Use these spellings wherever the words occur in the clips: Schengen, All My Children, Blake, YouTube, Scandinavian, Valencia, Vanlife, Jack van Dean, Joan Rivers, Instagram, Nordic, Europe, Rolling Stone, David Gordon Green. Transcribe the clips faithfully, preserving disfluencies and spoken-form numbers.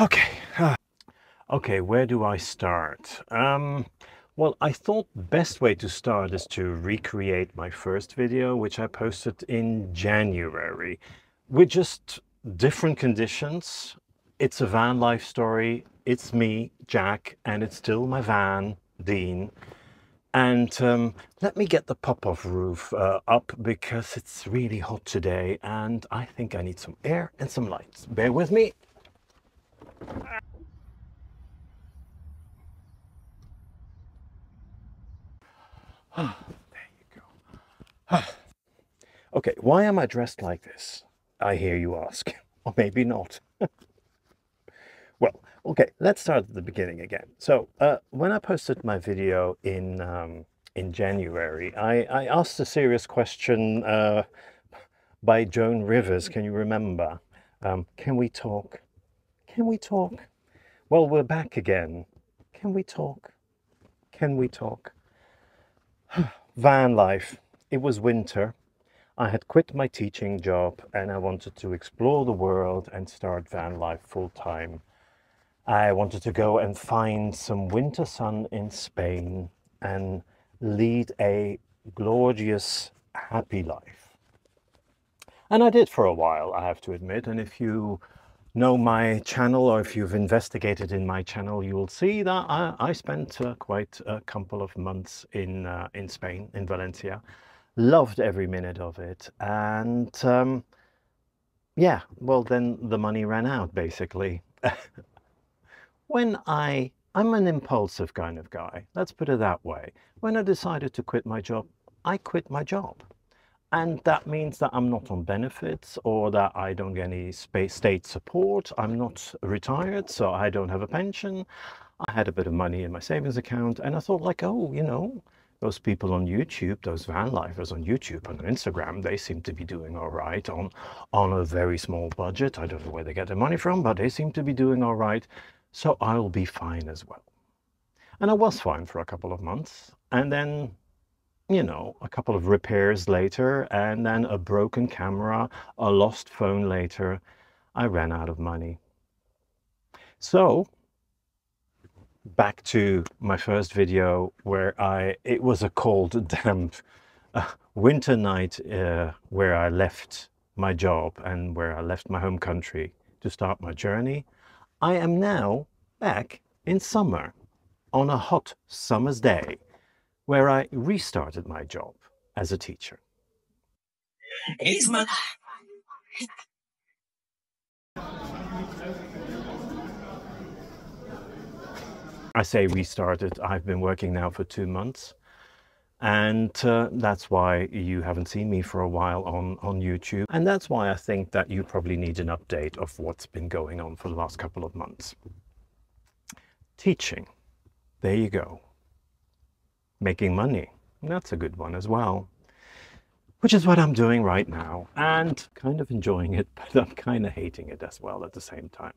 Okay, ah. okay, where do I start? Um, well, I thought the best way to start is to recreate my first video, which I posted in January. We're just different conditions. It's a van life story. It's me, Jack, and it's still my van, Dean. And um, let me get the pop-off roof uh, up because it's really hot today and I think I need some air and some lights. Bear with me. Ah, there you go. Ah. Okay, why am I dressed like this? I hear you ask, or maybe not. Well, okay, let's start at the beginning again. So uh, when I posted my video in um, in January, I, I asked a serious question uh, by Joan Rivers. Can you remember? Um, can we talk? Can we talk? Well, we're back again. Can we talk? Can we talk? Van life. It was winter. I had quit my teaching job and I wanted to explore the world and start van life full time. I wanted to go and find some winter sun in Spain and lead a glorious, happy life. And I did for a while, I have to admit. And if you know my channel, or if you've investigated in my channel, you will see that I, I spent uh, quite a couple of months in, uh, in Spain, in Valencia. Loved every minute of it. And um, yeah, well, then the money ran out, basically. When I, I'm an impulsive kind of guy, let's put it that way. When I decided to quit my job, I quit my job. And that means that I'm not on benefits or that I don't get any state support. I'm not retired, so I don't have a pension. I had a bit of money in my savings account and I thought like, oh, you know, those people on YouTube, those van lifers on YouTube and on Instagram, they seem to be doing all right on, on a very small budget. I don't know where they get their money from, but they seem to be doing all right. So I'll be fine as well. And I was fine for a couple of months. And then, you know, a couple of repairs later, and then a broken camera, a lost phone later, I ran out of money. So back to my first video where I, it was a cold, damp uh, winter night uh, where I left my job and where I left my home country to start my journey. I am now back in summer, on a hot summer's day, where I restarted my job as a teacher. It's my I say restarted, I've been working now for two months. And uh, that's why you haven't seen me for a while on, on YouTube. And that's why I think that you probably need an update of what's been going on for the last couple of months. Teaching. There you go. Making money. That's a good one as well. Which is what I'm doing right now. And kind of enjoying it, but I'm kind of hating it as well at the same time.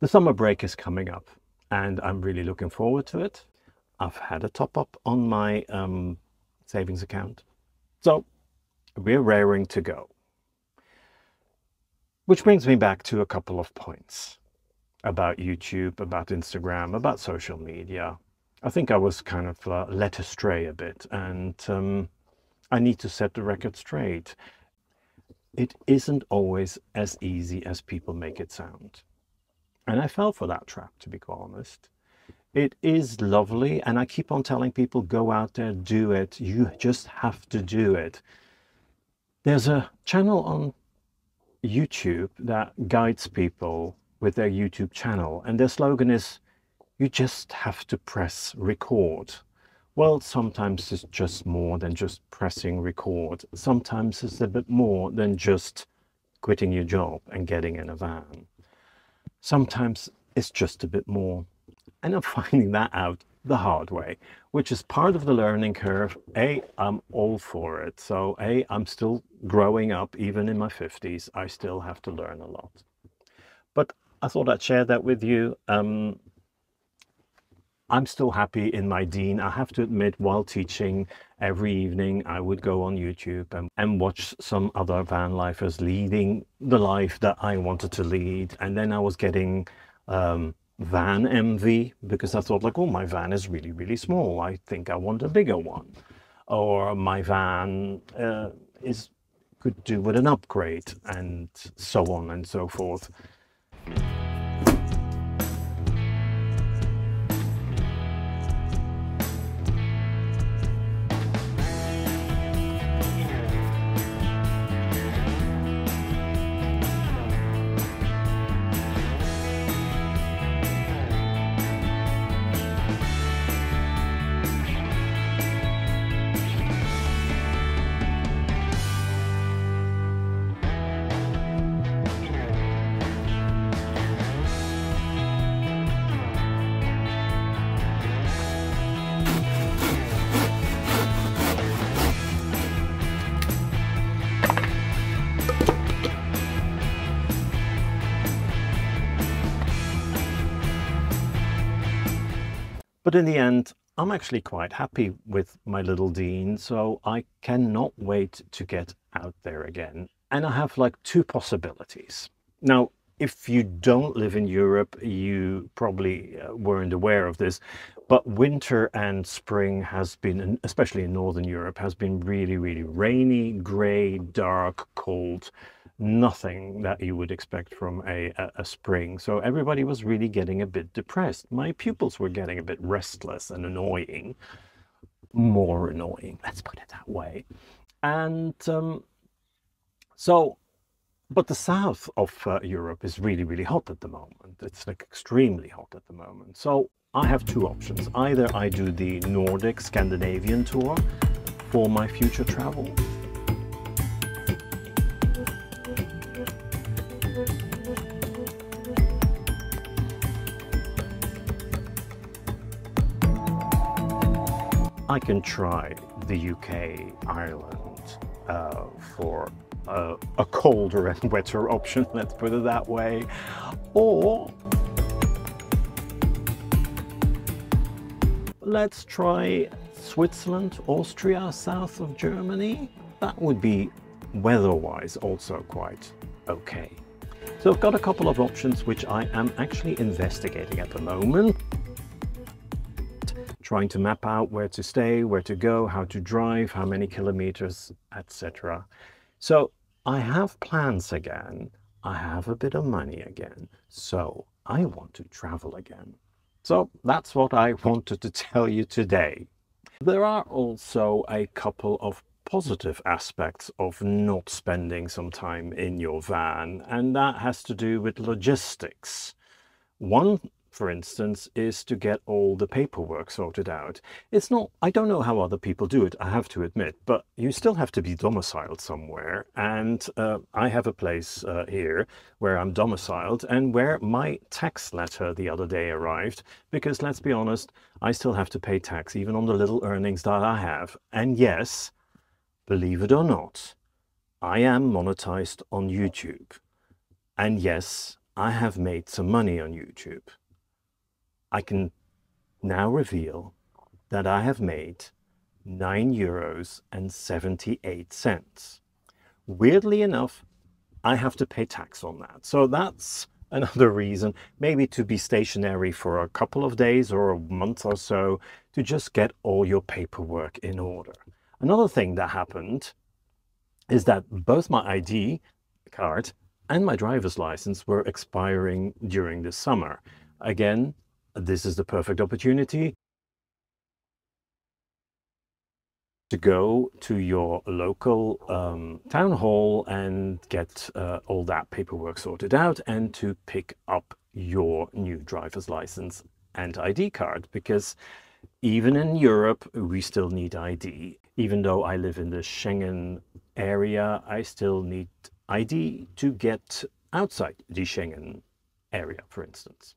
The summer break is coming up and I'm really looking forward to it. I've had a top up on my um, savings account. So we're raring to go. Which brings me back to a couple of points about YouTube, about Instagram, about social media. I think I was kind of uh, led astray a bit and um, I need to set the record straight. It isn't always as easy as people make it sound. And I fell for that trap, to be quite honest. It is lovely, and I keep on telling people, go out there, do it. You just have to do it. There's a channel on YouTube that guides people with their YouTube channel, and their slogan is, you just have to press record. Well, sometimes it's just more than just pressing record. Sometimes it's a bit more than just quitting your job and getting in a van. Sometimes it's just a bit more. And I'm finding that out the hard way, which is part of the learning curve. A, I'm all for it. So A, I'm still growing up, even in my fifties, I still have to learn a lot. But I thought I'd share that with you. Um, I'm still happy in my Dean. I have to admit, while teaching every evening, I would go on YouTube and, and watch some other van lifers leading the life that I wanted to lead. And then I was getting um, van envy, because I thought, like, oh, my van is really, really small. I think I want a bigger one. Or my van uh, is could do with an upgrade, and so on and so forth. But in the end, I'm actually quite happy with my little Dean, so I cannot wait to get out there again. And I have like two possibilities. Now, if you don't live in Europe, you probably weren't aware of this, but winter and spring has been, especially in Northern Europe, has been really, really rainy, grey, dark, cold, nothing that you would expect from a, a, a spring. So everybody was really getting a bit depressed. My pupils were getting a bit restless and annoying, more annoying, let's put it that way. And um, so, but the south of uh, Europe is really, really hot at the moment. It's like extremely hot at the moment. So I have two options. Either I do the Nordic Scandinavian tour for my future travel, I can try the U K, Ireland uh, for uh, a colder and wetter option, let's put it that way, or let's try Switzerland, Austria, south of Germany. That would be weather-wise also quite okay. So I've got a couple of options which I am actually investigating at the moment, trying to map out where to stay, where to go, how to drive, how many kilometers, et cetera. So I have plans again. I have a bit of money again. So I want to travel again. So that's what I wanted to tell you today. There are also a couple of positive aspects of not spending some time in your van, and that has to do with logistics. One, for instance, is to get all the paperwork sorted out. It's not, I don't know how other people do it, I have to admit, but you still have to be domiciled somewhere. And uh, I have a place uh, here where I'm domiciled and where my tax letter the other day arrived, because let's be honest, I still have to pay tax even on the little earnings that I have. And yes, believe it or not, I am monetized on YouTube. And yes, I have made some money on YouTube. I can now reveal that I have made nine euros and seventy-eight cents. Weirdly enough, I have to pay tax on that. So that's another reason, maybe to be stationary for a couple of days or a month or so, to just get all your paperwork in order. Another thing that happened is that both my I D card and my driver's license were expiring during the summer. Again, this is the perfect opportunity to go to your local um, town hall and get uh, all that paperwork sorted out, and to pick up your new driver's license and I D card, because even in Europe, we still need I D. Even though I live in the Schengen area, I still need I D to get outside the Schengen area, for instance.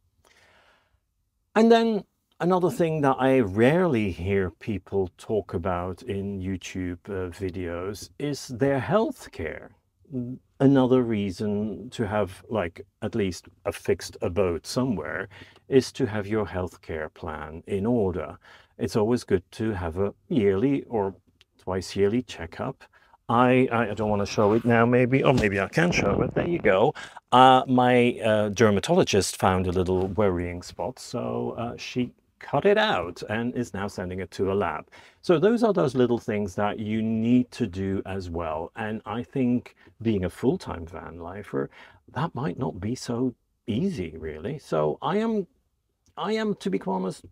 And then another thing that I rarely hear people talk about in YouTube uh, videos is their healthcare. Another reason to have, like, at least a fixed abode somewhere is to have your healthcare plan in order. It's always good to have a yearly or twice yearly checkup. I, I don't want to show it now, maybe, or maybe I can show it. There you go. Uh, my uh, dermatologist found a little worrying spot, so uh, she cut it out and is now sending it to a lab. So those are those little things that you need to do as well. And I think being a full-time van lifer, that might not be so easy, really. So I am, I am, to be honest,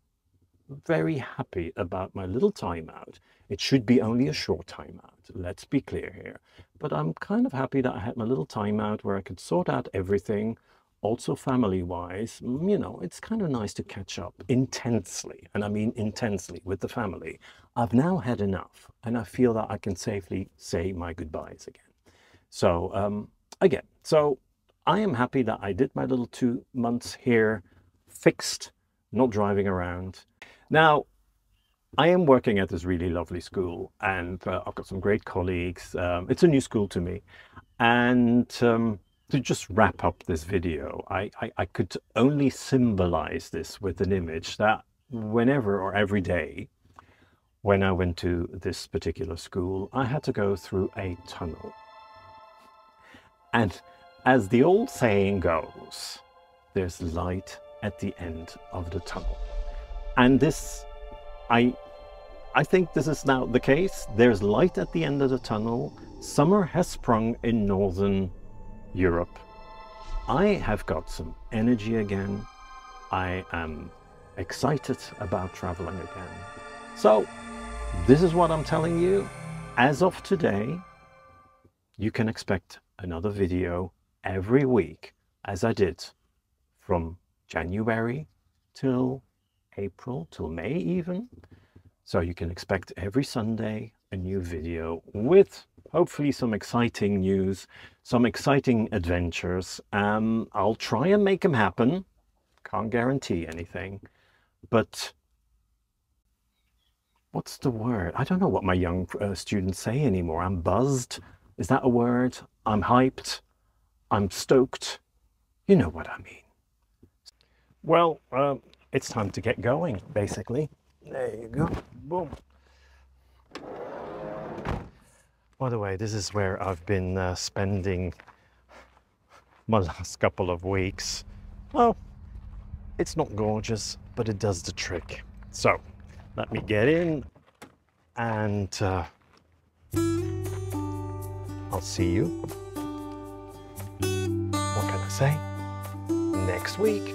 very happy about my little time out. It should be only a short time out, let's be clear here. But I'm kind of happy that I had my little time out where I could sort out everything, also family-wise. You know, it's kind of nice to catch up intensely, and I mean intensely, with the family. I've now had enough, and I feel that I can safely say my goodbyes again. So, um, again, so I am happy that I did my little two months here, fixed, not driving around. Now, I am working at this really lovely school, and uh, I've got some great colleagues. Um, it's a new school to me. And um, to just wrap up this video, I, I, I could only symbolize this with an image that whenever or every day when I went to this particular school, I had to go through a tunnel. And as the old saying goes, there's light at the end of the tunnel. And this, I, I think this is now the case. There's light at the end of the tunnel. Summer has sprung in Northern Europe. I have got some energy again. I am excited about traveling again. So this is what I'm telling you. As of today, you can expect another video every week, as I did from January till April, till May even. So you can expect every Sunday a new video with hopefully some exciting news, some exciting adventures. Um, I'll try and make them happen. Can't guarantee anything, but what's the word? I don't know what my young uh, students say anymore. I'm buzzed. Is that a word? I'm hyped. I'm stoked. You know what I mean. Well, um, it's time to get going, basically. There you go. Boom. By the way, this is where I've been uh, spending my last couple of weeks. Well, it's not gorgeous, but it does the trick. So let me get in and uh, I'll see you, what can I say, next week.